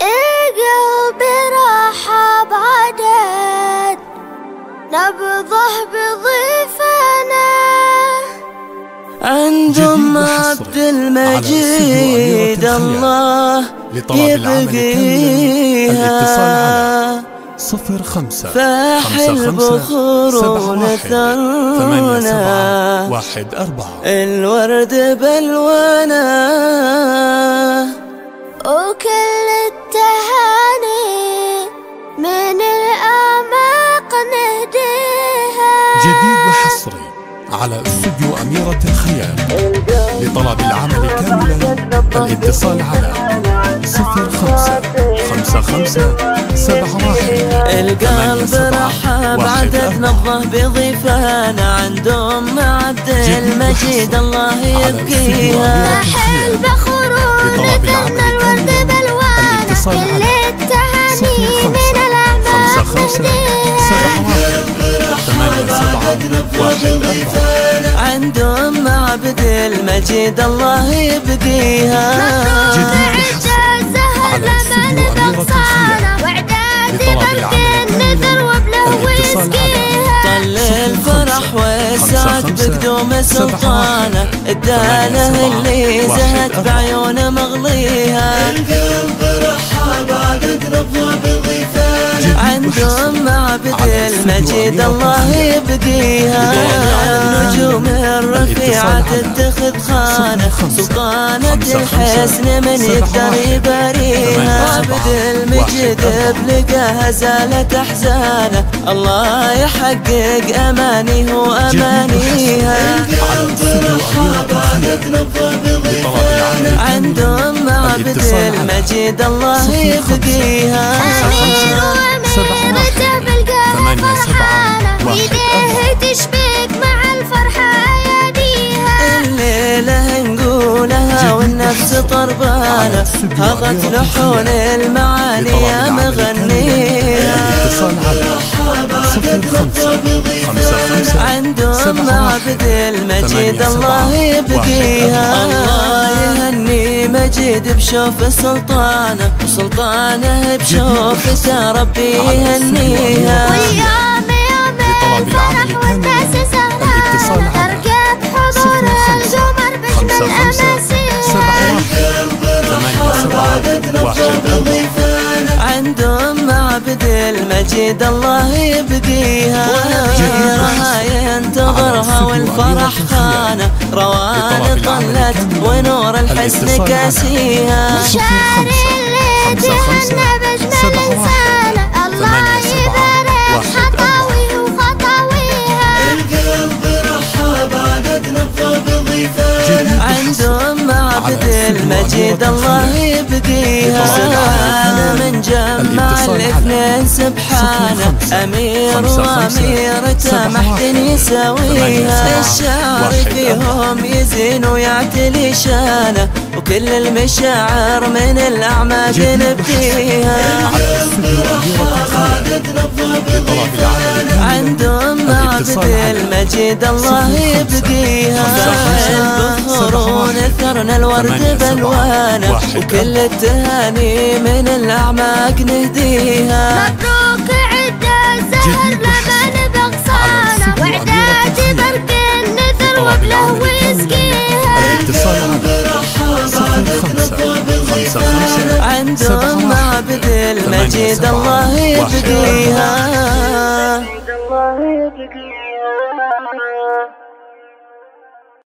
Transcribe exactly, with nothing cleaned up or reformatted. اجوا براحة بعداد نبضه بضيفنا. عندهم عبد المجيد الله يبقيها. صفر خمسة فاحل بخور نثرنا واحد أربعة الورد بلونا وكل التهاني من الأعماق نهديها. جديد وحصري على استوديو أميرة الخيال. لطلب العمل كاملا الاتصال على صفر خمسة خمسة خمسة سبعة واحد. القلب رحب عدد نبضه بضيفانا. عندهم عبد المجيد الله يبقيها. محل بخرون ثرنا الورد بلوانا كل التهاني من الأعماق نهديها. عندهم عبد المجيد الله يبقيها. طل الفرح والسعد بقدوم سلطانه. الداله اللي زهت بعيونه مغليها. القلب رحب عدد نبضه بضيفانا. عندهم عبد المجيد الله يبقيها. النجوم الرفيعه تتخذ خانه. سلطانه الحسن من يقدر يباريها. عبد المجيد بلقاها زالت احزانه. الله يحقق امانيه وامانيها. عندهم عبد المجيد الله يبقيها. امير واميرته بالقلب فرحانه ويديه تشبك مع الفرحه اياديها. الليله نقولها والنفس طربانه. هضت لحون المعاني يا مغنيها. عندهم عبد المجيد الله يبقيها. الله يهني مجيد بشوف السلطانة وسلطانة بشوفته ربي يهنيها. ويوم يوم الفرح والناس سهران ترقد حضور الجمر بجمل أماسيها. عندهم عبد المجيد الله يبقيها. ونهارها ينتظرها والفرح خانه. روان طلت ونور الحسن كاسيها. مشاعر اللي تغنى بجمل انسانه. الله يبارك خطاوي وخطاويها. القلب رحب عدد نبضه بضيفانا. عندهم عبد المجيد الله يبقيها. من جمع الاثنين سبحانه. امير واميرته ما حد يساويها. الشعر فيهم يزين ويعتلي شانه. وكل المشاعر من الاعمى بنبكيها. عندهم عبد المجيد الله يبقيها. البخور ثرنا الورد بلوانا وكل التهاني من الاعماق نهديها. مبروك عده الزهر لبن بغصانه. وعداتي برق النثر وبلهو يسقيها. عندهم عبد المجيد الله يبقيها.